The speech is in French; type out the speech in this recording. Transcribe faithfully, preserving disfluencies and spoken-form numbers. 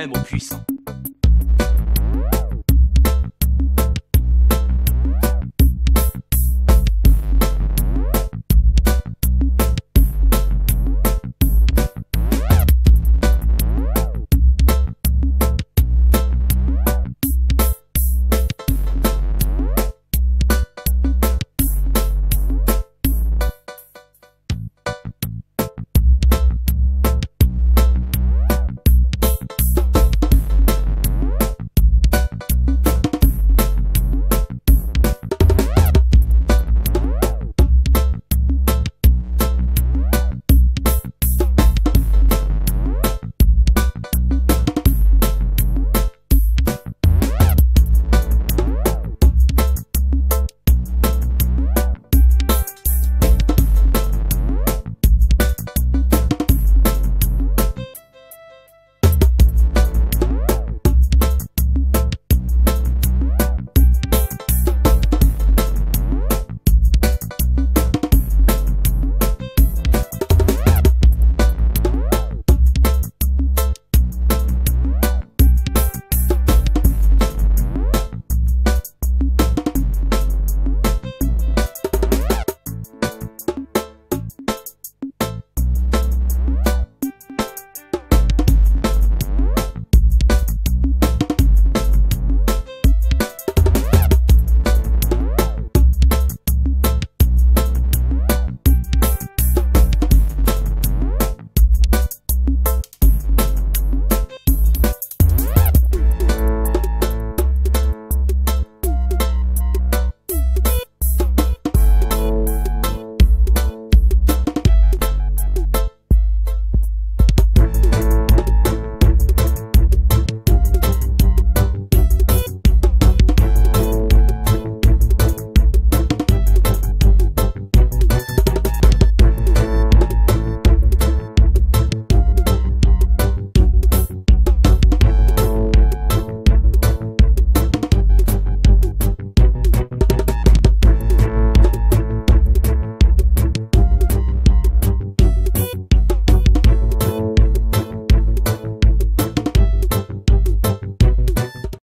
même aux puissants.